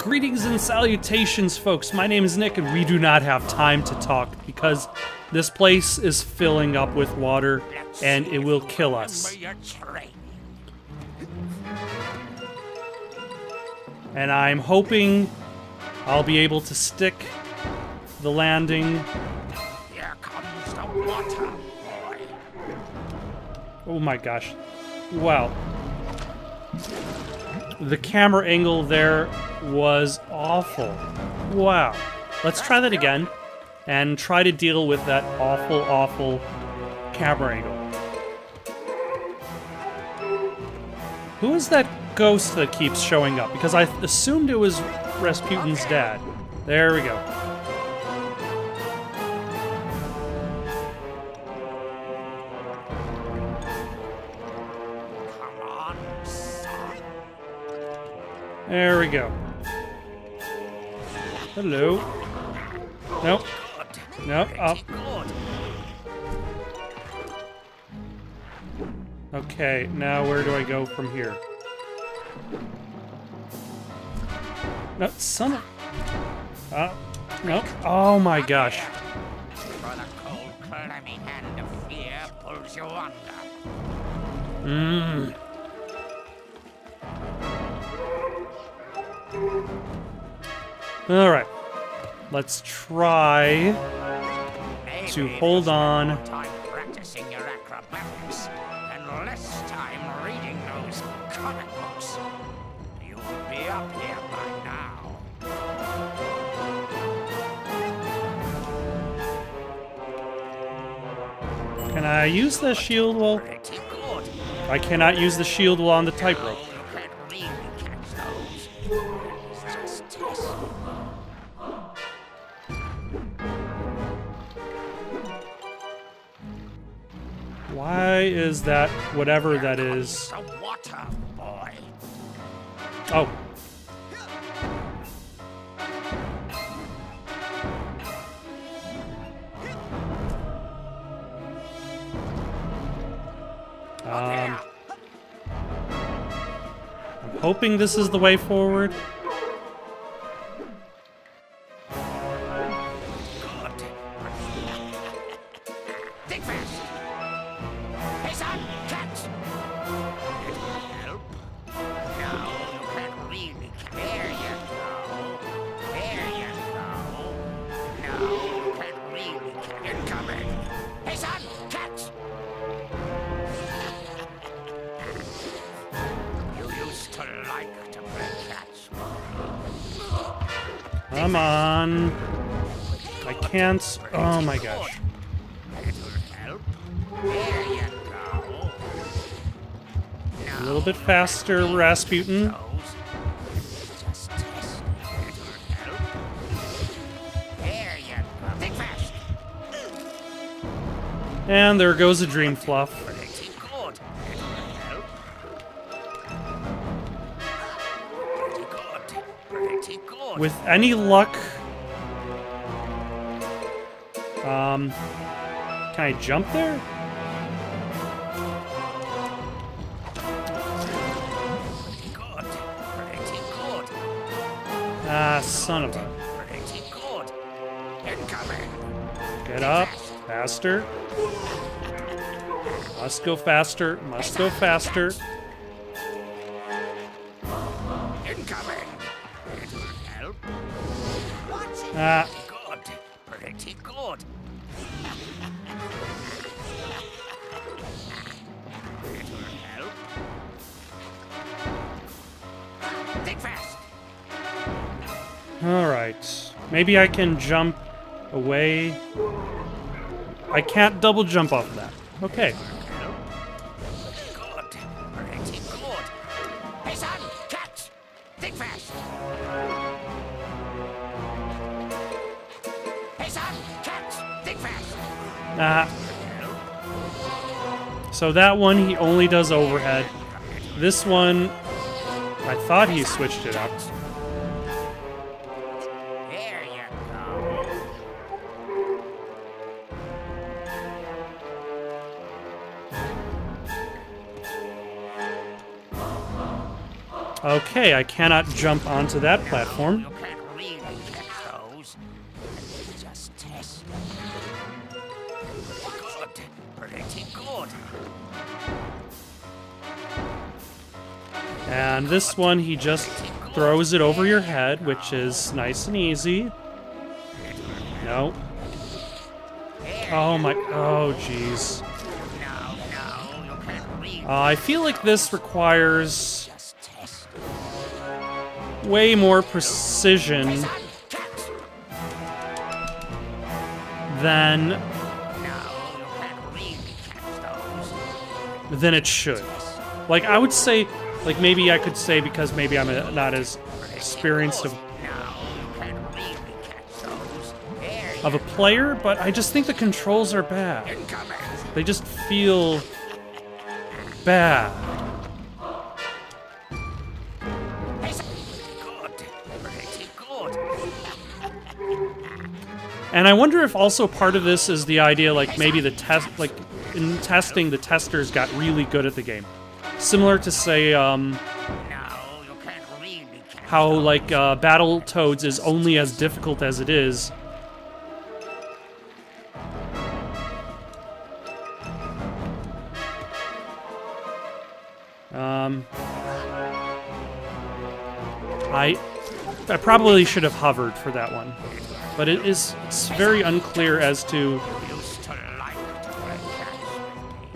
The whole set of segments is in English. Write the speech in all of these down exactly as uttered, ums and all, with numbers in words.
Greetings and salutations, folks. My name is Nick, and we do not have time to talk because this place is filling up with water, and it will kill us. And I'm hoping I'll be able to stick the landing. Here comes the water, boy. Oh my gosh. Wow. The camera angle there was awful. Wow. Let's try that again and try to deal with that awful, awful camera angle. Who is that ghost that keeps showing up? Because I assumed it was Rasputin's dad. There we go. There we go. Hello. Nope. Nope. Up. Okay, now where do I go from here? No, son of... Uh, nope. Oh my gosh. Mmm. Alright, let's try to hold on. Can I use the shield while... I cannot use the shield while on the tightrope. Why is that, whatever that is? Oh. Um, I'm hoping this is the way forward. Come on. I can't. Oh my gosh. A little bit faster, Rasputin. And there goes a dream fluff. With any luck, um, can I jump there? Pretty good. Pretty good. Ah, son of a. Pretty good. Incoming. Get up, faster. Must go faster. Must go faster. Incoming. Ah. Good. Pretty good. It'll help. Think fast. All right. Maybe I can jump away. I can't double jump off of that. Okay. Good. Pretty good. Hey son, catch. Think fast. Uh, so that one, he only does overhead. This one, I thought he switched it up. There you go. Okay, I cannot jump onto that platform. No, you can't really get those. Just test. Good. Pretty good. And this one, he just throws it over your head, which is nice and easy. No. Oh my... Oh, jeez. Uh, I feel like this requires... way more precision than than it should. Like I would say, like maybe I could say because maybe I'm a, not as experienced of of a player, but I just think the controls are bad. They just feel bad. And I wonder if also part of this is the idea, like, maybe the test, like, in testing, the testers got really good at the game. Similar to, say, um, how, like, uh, Battletoads is only as difficult as it is. Um, I, I probably should have hovered for that one. But it is it's very unclear as to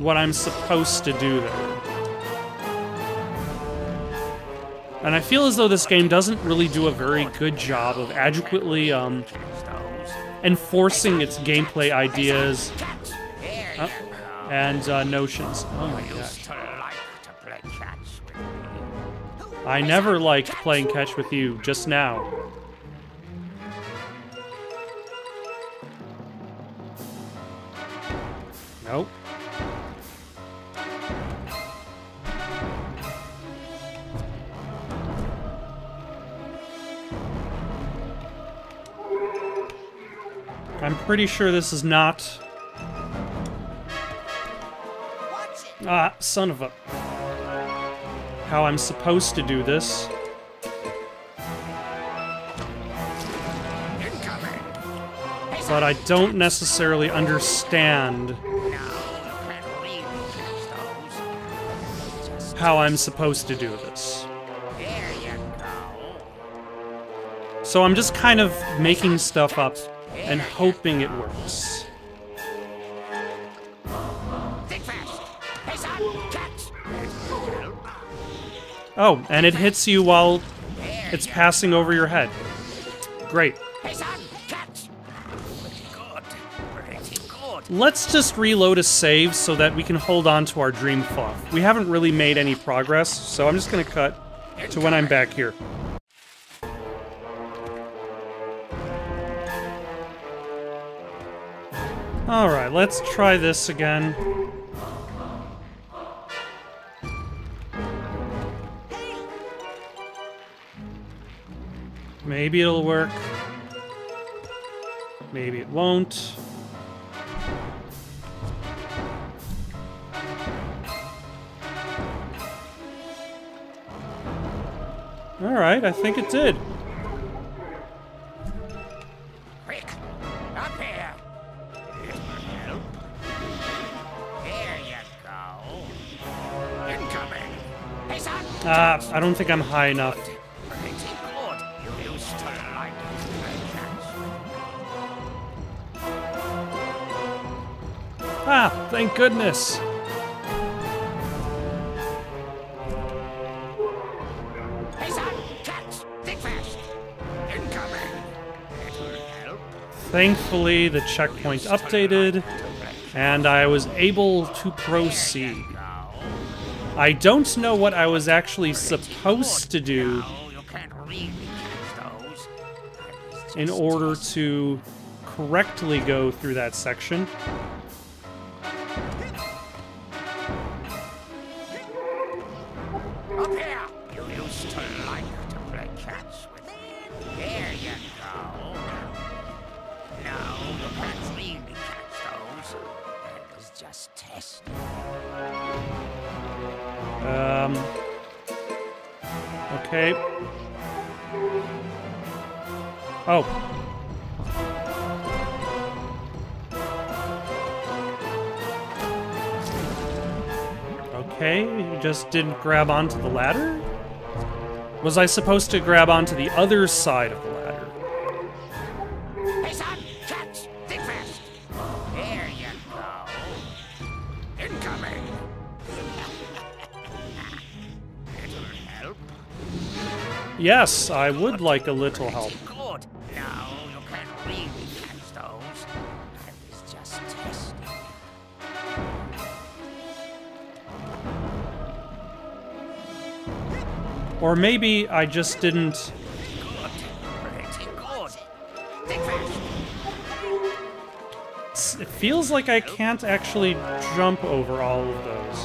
what I'm supposed to do there. And I feel as though this game doesn't really do a very good job of adequately um, enforcing its gameplay ideas uh, and uh, notions. Oh my gosh. I never liked playing catch with you just now. Nope. I'm pretty sure this is not... Ah, son of a... how I'm supposed to do this. But I don't necessarily understand how I'm supposed to do this. So I'm just kind of making stuff up and hoping it works. Oh, and it hits you while it's passing over your head. Great. Let's just reload a save so that we can hold on to our dream fluff. We haven't really made any progress, so I'm just gonna cut to when I'm back here. Alright, let's try this again. Maybe it'll work. Maybe it won't. Alright, I think it did. Quick, up here. Help. There you go. Incoming. Ah, uh, I don't think I'm high enough. Ah, thank goodness. Thankfully, the checkpoint updated, and I was able to proceed. I don't know what I was actually supposed to do in order to correctly go through that section. Okay. Oh. Okay, you just didn't grab onto the ladder? Was I supposed to grab onto the other side of the ladder? Hey son, catch! Think fast! There you go. Incoming! Little help? Yes, I would like a little help. Good. No, you can't really catch those. I was just testing. Or maybe I just didn't. It feels like I can't actually jump over all of those.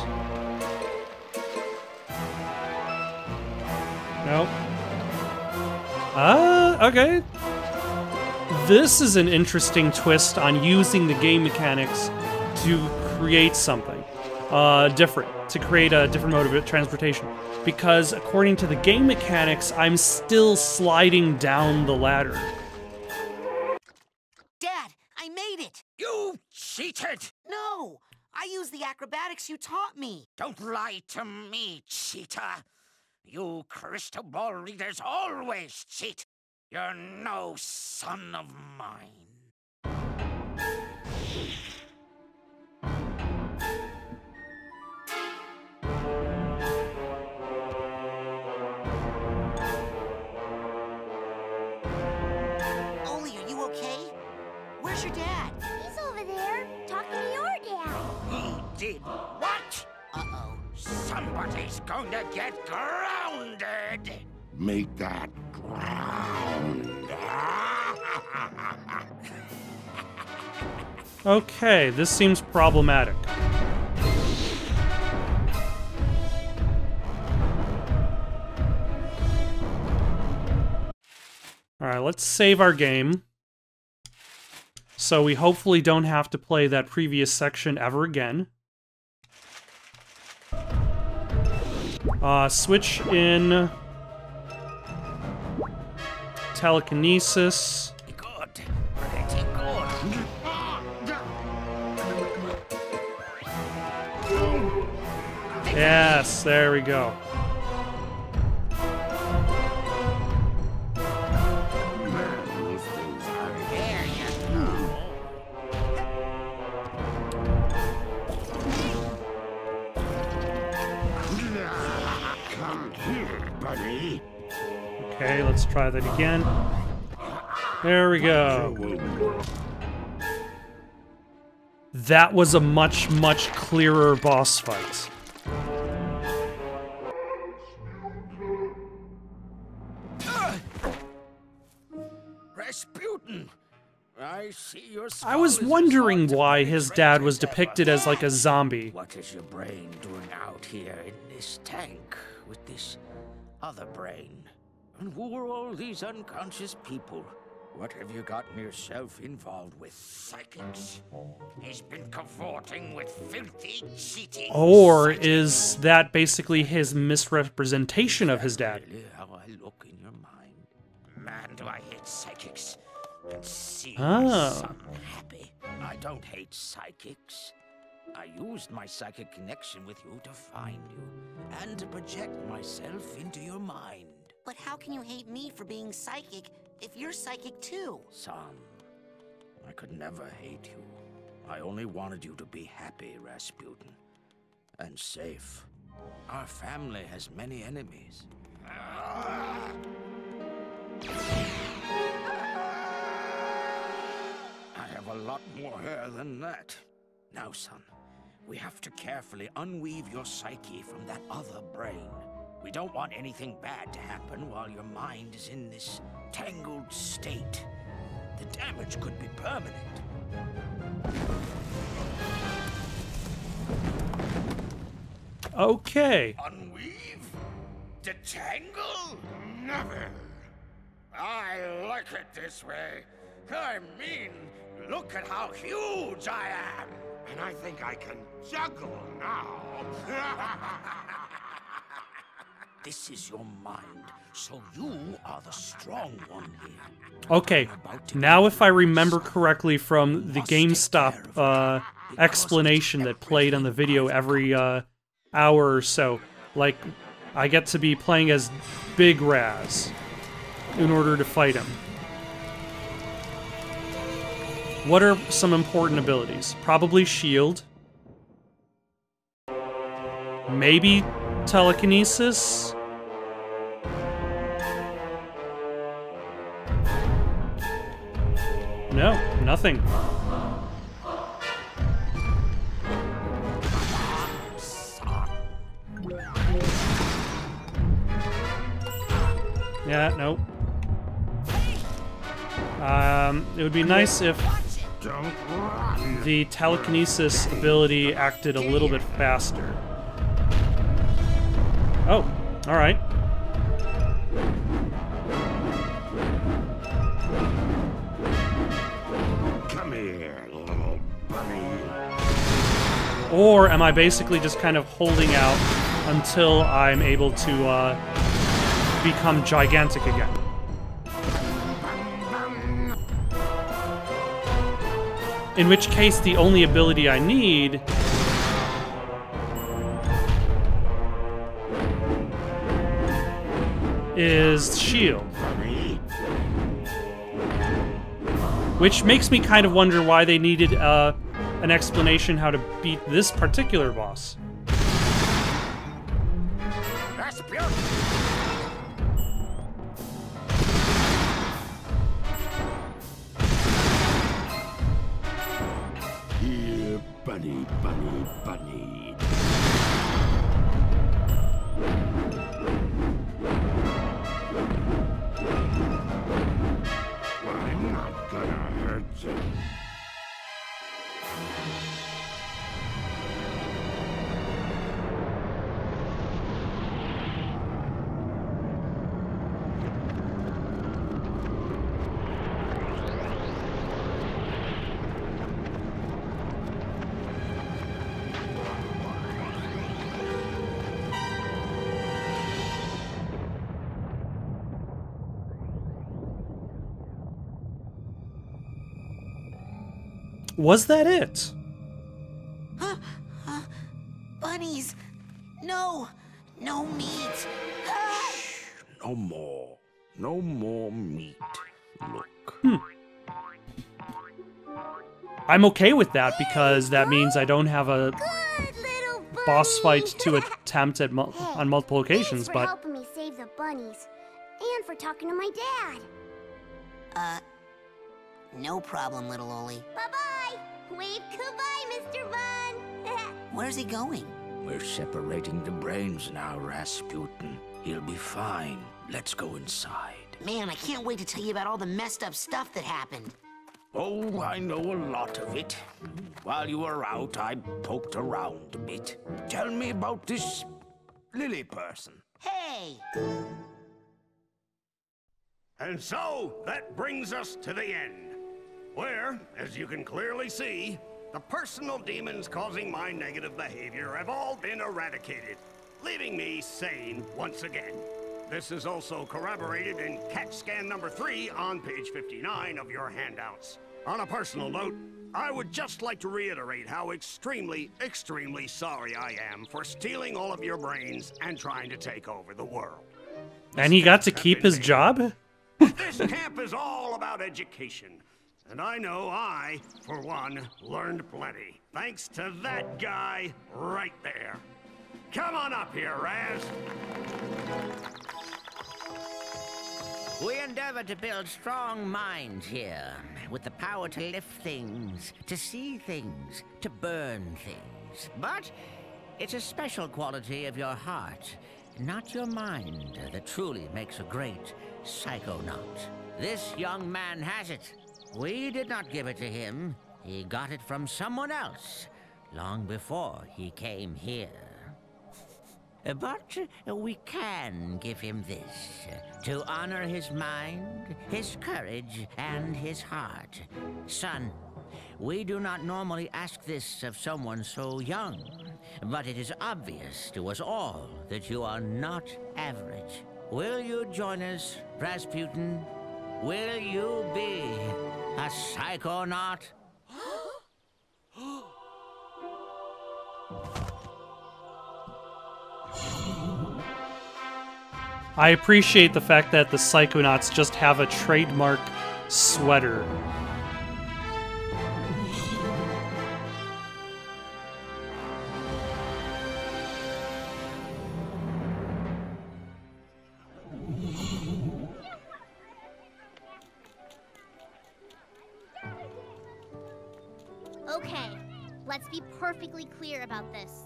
Nope. Ah, okay. This is an interesting twist on using the game mechanics to create something uh, different. To create a different mode of transportation. Because according to the game mechanics, I'm still sliding down the ladder. Dad, I made it! You cheated! No! I used the acrobatics you taught me! Don't lie to me, cheater! You crystal ball readers always cheat! You're no son of mine. Your dad? He's over there talking to your dad. He did what? Uh-oh. Somebody's going to get grounded. Make that ground. Okay, this seems problematic. All right, let's save our game. So we hopefully don't have to play that previous section ever again. Uh, switch in telekinesis. Good. Pretty good. Yes, there we go. Okay, let's try that again. There we go. That was a much, much clearer boss fight. Uh, Rasputin. I see your skull. I was wondering why his dad was depicted as like a zombie. What is your brain doing out here in this tank with this other brain? And who are all these unconscious people? What have you gotten yourself involved with? Psychics. He's been cavorting with filthy cheating. Or is that basically his misrepresentation of his dad? Really how I look in your mind. Man, do I hate psychics. And see oh. some happy. I don't hate psychics. I used my psychic connection with you to find you and to project myself into your mind. But how can you hate me for being psychic if you're psychic too? Son, I could never hate you. I only wanted you to be happy, Rasputin, and safe. Our family has many enemies. I have a lot more hair than that. Now, son, we have to carefully unweave your psyche from that other brain. We don't want anything bad to happen while your mind is in this tangled state. The damage could be permanent. Okay. Unweave? Detangle? Never. I like it this way. I mean, look at how huge I am. And I think I can juggle now. This is your mind, so you are the strong one here. Okay, now if I remember correctly from the GameStop uh, explanation that played on the video every uh, hour or so, like, I get to be playing as Big Raz in order to fight him. What are some important abilities? Probably shield. Maybe telekinesis? No, nothing. Yeah, nope. Um, it would be nice if the telekinesis ability acted a little bit faster. Oh, alright. Come here, little bunny. Or am I basically just kind of holding out until I'm able to uh, become gigantic again? In which case, the only ability I need is shield. Which makes me kind of wonder why they needed uh, an explanation how to beat this particular boss. Bunny, bunny, bunny. Well, I'm not gonna hurt you. Was that it? Uh, uh, bunnies! No! No meat! Ah! Shh, no more. No more meat. Look. Hmm. I'm okay with that because that means I don't have a boss fight to attempt at mu hey, on multiple occasions, for but... helping me save the bunnies. And for talking to my dad. Uh... No problem, little Ollie. Bye-bye! Wave goodbye, Mister Vaughn! Where's he going? We're separating the brains now, Rasputin. He'll be fine. Let's go inside. Man, I can't wait to tell you about all the messed up stuff that happened. Oh, I know a lot of it. While you were out, I poked around a bit. Tell me about this Lily person. Hey! And so, that brings us to the end, where, as you can clearly see, the personal demons causing my negative behavior have all been eradicated, leaving me sane once again. This is also corroborated in Cat Scan number three on page fifty-nine of your handouts. On a personal note, I would just like to reiterate how extremely, extremely sorry I am for stealing all of your brains and trying to take over the world. And he got to keep his job? This camp is all about education. And I know I, for one, learned plenty. Thanks to that guy right there. Come on up here, Raz. We endeavor to build strong minds here, with the power to lift things, to see things, to burn things. But it's a special quality of your heart, not your mind, that truly makes a great psychonaut. This young man has it. We did not give it to him. He got it from someone else, long before he came here. But we can give him this, to honor his mind, his courage, and his heart. Son, We do not normally ask this of someone so young, but it is obvious to us all that you are not average. Will you join us, Rasputin? Will you be a psychonaut? I appreciate the fact that the Psychonauts just have a trademark sweater. Okay, let's be perfectly clear about this.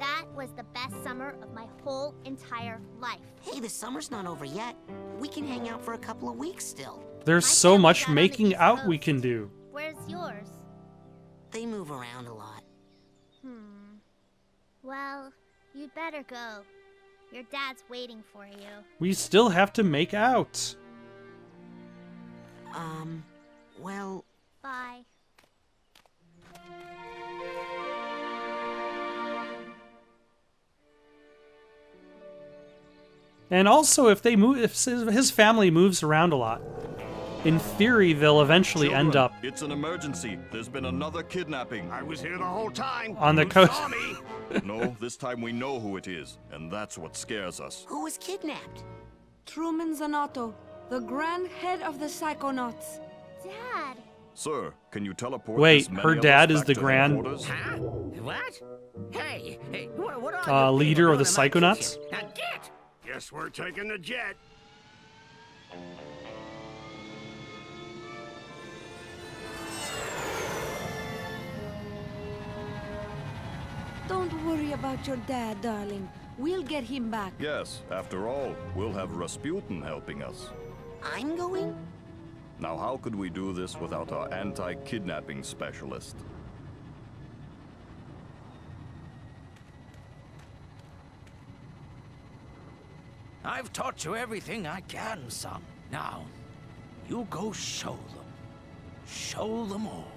That was the best summer of my whole entire life. Hey, the summer's not over yet. We can hang out for a couple of weeks still. There's so much making out we can do. Where's yours? They move around a lot. Hmm. Well, you'd better go. Your dad's waiting for you. We still have to make out. Um, well... Bye. And also, if they move, if his family moves around a lot, in theory, they'll eventually Children, end up. It's an emergency. There's been another kidnapping. I was here the whole time. On the coast. No, this time we know who it is, and that's what scares us. Who was kidnapped? Truman Zanotto, the grand head of the Psychonauts. Dad. Sir, can you teleport? Wait, her dad is the grand. Huh? What? Hey, hey what, what are uh, leader of the Psychonauts. Guess we're taking the jet. Don't worry about your dad, darling. We'll get him back. Yes, after all, we'll have Rasputin helping us. I'm going? Now, how could we do this without our anti-kidnapping specialist? I've taught you everything I can, son. Now, you go show them. Show them all.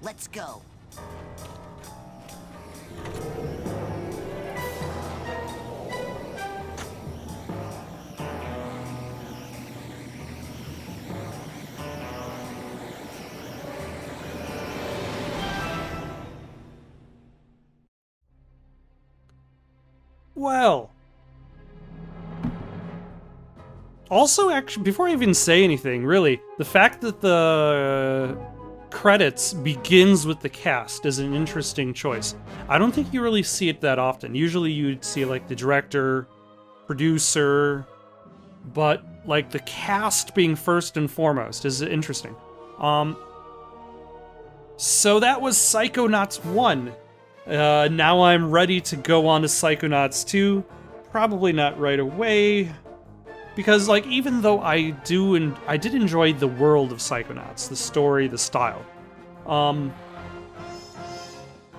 Let's go. Well. Also, actually, before I even say anything, really, the fact that the credits begins with the cast is an interesting choice. I don't think you really see it that often. Usually you'd see, like, the director, producer, but, like, the cast being first and foremost is interesting. Um, so that was Psychonauts one. Uh, now I'm ready to go on to Psychonauts two. Probably not right away, because like even though I do and I did enjoy the world of Psychonauts, the story, the style, um,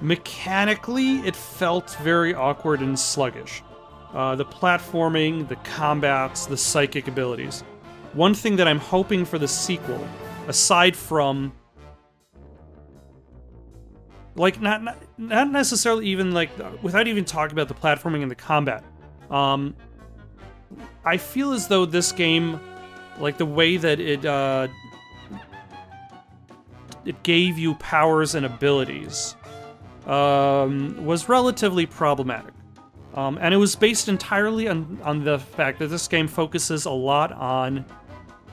mechanically it felt very awkward and sluggish. Uh, the platforming, the combats, the psychic abilities. One thing that I'm hoping for the sequel, aside from Like, not, not not necessarily even, like, without even talking about the platforming and the combat. Um, I feel as though this game, like, the way that it, uh, it gave you powers and abilities, um, was relatively problematic. Um, and it was based entirely on, on the fact that this game focuses a lot on,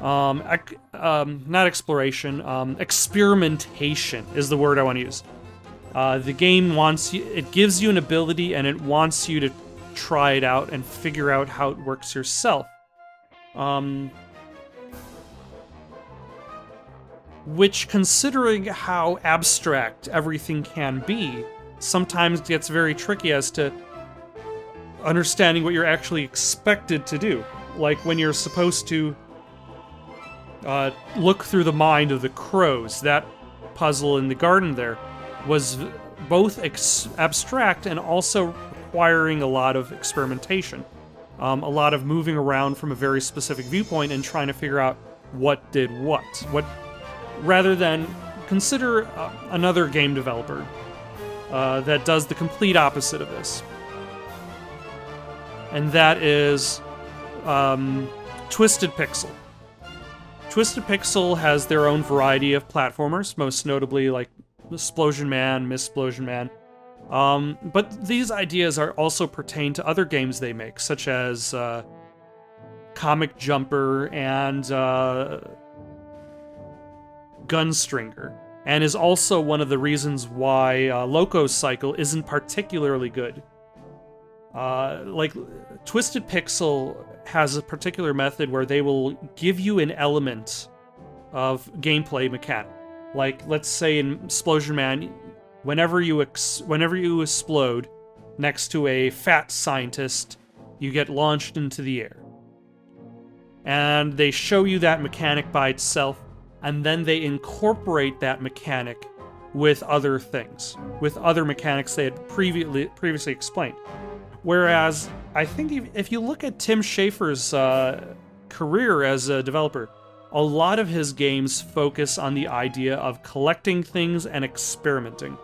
um, ec um not exploration, um, experimentation is the word I want to use. Uh, the game wants you, it gives you an ability and it wants you to try it out and figure out how it works yourself. Um, which, considering how abstract everything can be, sometimes gets very tricky as to understanding what you're actually expected to do. Like when you're supposed to uh, look through the mind of the crows, that puzzle in the garden there. Was both ex abstract and also requiring a lot of experimentation. Um, a lot of moving around from a very specific viewpoint and trying to figure out what did what. What rather than consider uh, another game developer uh, that does the complete opposite of this. And that is um, Twisted Pixel. Twisted Pixel has their own variety of platformers, most notably like Miss Splosion Man, Miss Splosion Man. Um, but these ideas are also pertain to other games they make, such as uh, Comic Jumper and uh, Gun Stringer, and is also one of the reasons why uh, Loco's Cycle isn't particularly good. Uh, like, Twisted Pixel has a particular method where they will give you an element of gameplay mechanic. Like, let's say in Splosion Man, whenever you ex whenever you explode next to a fat scientist, you get launched into the air. And they show you that mechanic by itself, and then they incorporate that mechanic with other things, with other mechanics they had previously previously explained. Whereas, I think if you look at Tim Schafer's uh, career as a developer, a lot of his games focus on the idea of collecting things and experimenting.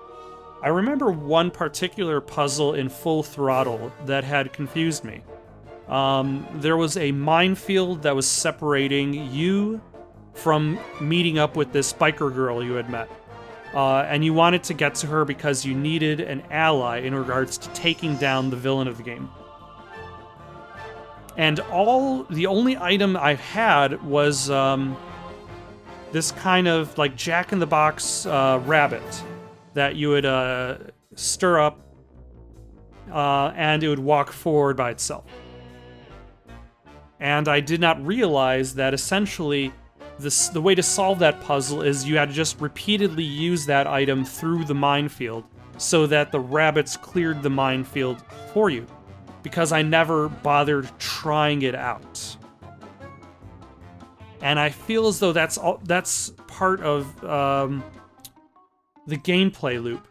I remember one particular puzzle in Full Throttle that had confused me. Um, there was a minefield that was separating you from meeting up with this biker girl you had met. Uh, and you wanted to get to her because you needed an ally in regards to taking down the villain of the game. And all, the only item I had was um, this kind of like jack-in-the-box uh, rabbit that you would uh, stir up uh, and it would walk forward by itself. And I did not realize that essentially This, the way to solve that puzzle is you had to just repeatedly use that item through the minefield so that the rabbits cleared the minefield for you, because I never bothered trying it out. And I feel as though that's, all, that's part of um, the gameplay loop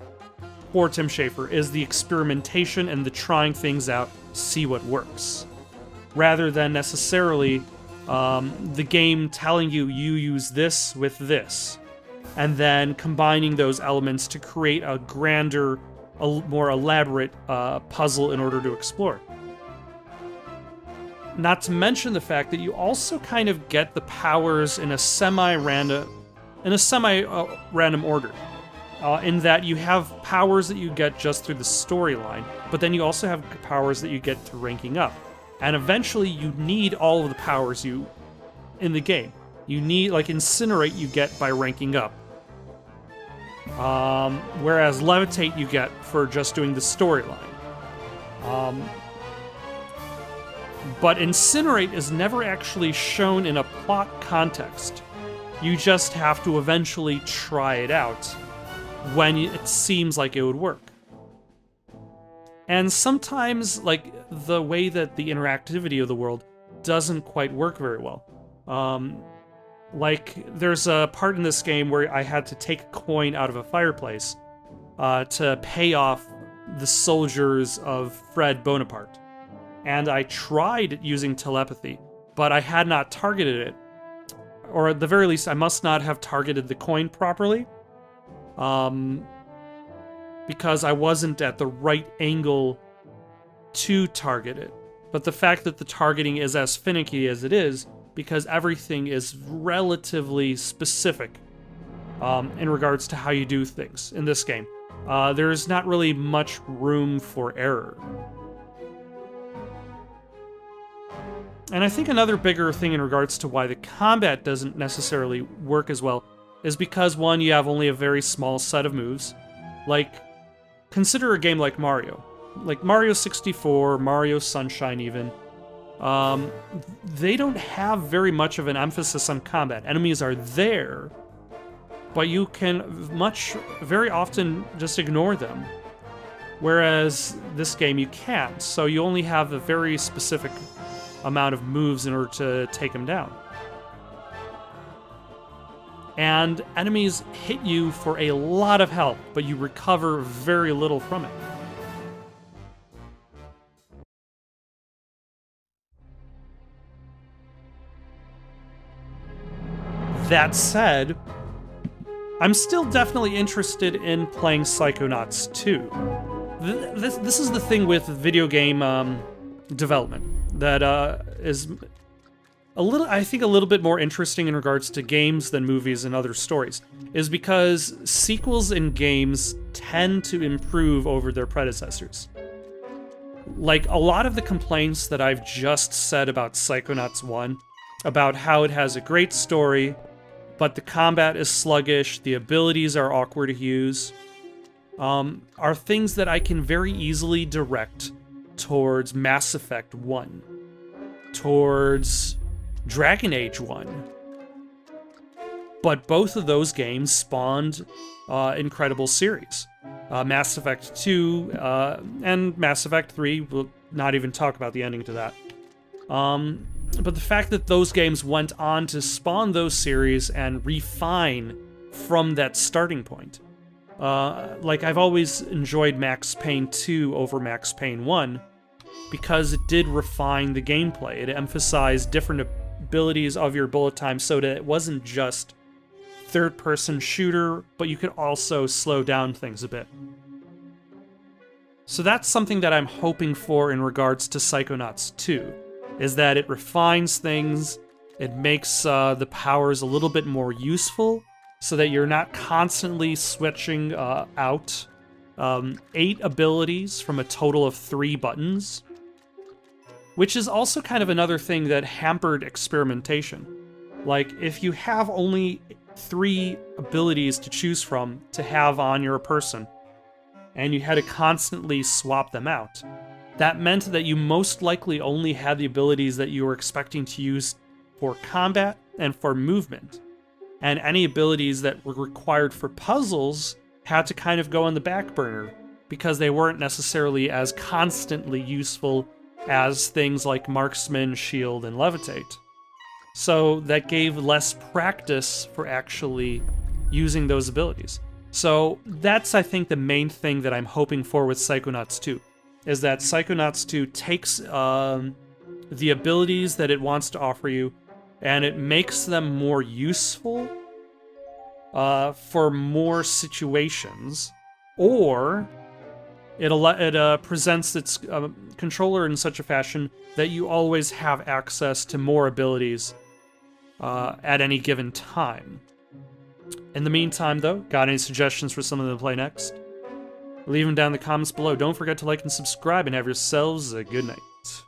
for Tim Schafer, is the experimentation and the trying things out, see what works, rather than necessarily Um, the game telling you you use this with this, and then combining those elements to create a grander, a more elaborate uh, puzzle in order to explore. Not to mention the fact that you also kind of get the powers in a semi-random, in a semi-random order, uh, in that you have powers that you get just through the storyline, but then you also have powers that you get through ranking up. And eventually you need all of the powers you in the game. You need, like, Incinerate you get by ranking up. Um, whereas Levitate you get for just doing the storyline. Um, but Incinerate is never actually shown in a plot context. You just have to eventually try it out when it seems like it would work. And sometimes, like, the way that the interactivity of the world doesn't quite work very well. Um, like, there's a part in this game where I had to take a coin out of a fireplace uh, to pay off the soldiers of Fred Bonaparte. And I tried using telepathy, but I had not targeted it. Or at the very least, I must not have targeted the coin properly. Um... because I wasn't at the right angle to target it. But the fact that the targeting is as finicky as it is, because everything is relatively specific um, in regards to how you do things in this game, uh, there's not really much room for error. And I think another bigger thing in regards to why the combat doesn't necessarily work as well is because, one, you have only a very small set of moves. Like, consider a game like Mario. Like Mario sixty-four, Mario Sunshine even. Um, they don't have very much of an emphasis on combat. Enemies are there, but you can much, very often just ignore them. Whereas this game you can't, so you only have a very specific amount of moves in order to take them down. And enemies hit you for a lot of health, but you recover very little from it. That said, I'm still definitely interested in playing Psychonauts two. Th this, this is the thing with video game um, development that uh, is a little, I think, a little bit more interesting in regards to games than movies and other stories, is because sequels in games tend to improve over their predecessors. Like, a lot of the complaints that I've just said about Psychonauts one, about how it has a great story, but the combat is sluggish, the abilities are awkward to use, um, are things that I can very easily direct towards Mass Effect one, towards Dragon Age one. But both of those games spawned uh, incredible series. Uh, Mass Effect two uh, and Mass Effect three, we'll not even talk about the ending to that. Um, but the fact that those games went on to spawn those series and refine from that starting point. Uh, like, I've always enjoyed Max Payne two over Max Payne one because it did refine the gameplay. It emphasized different abilities of your bullet time so that it wasn't just third-person shooter, but you could also slow down things a bit. So that's something that I'm hoping for in regards to Psychonauts two, is that it refines things, it makes uh, the powers a little bit more useful, so that you're not constantly switching uh, out um, eight abilities from a total of three buttons, which is also kind of another thing that hampered experimentation. Like, if you have only three abilities to choose from to have on your person, and you had to constantly swap them out, that meant that you most likely only had the abilities that you were expecting to use for combat and for movement. And any abilities that were required for puzzles had to kind of go on the back burner because they weren't necessarily as constantly useful as things like marksman, shield, and levitate. So that gave less practice for actually using those abilities. So that's, I think, the main thing that I'm hoping for with Psychonauts two, is that Psychonauts two takes um, the abilities that it wants to offer you and it makes them more useful uh, for more situations, or it, it uh, presents its uh, controller in such a fashion that you always have access to more abilities uh, at any given time. In the meantime, though, got any suggestions for something to play next? Leave them down in the comments below. Don't forget to like and subscribe, and have yourselves a good night.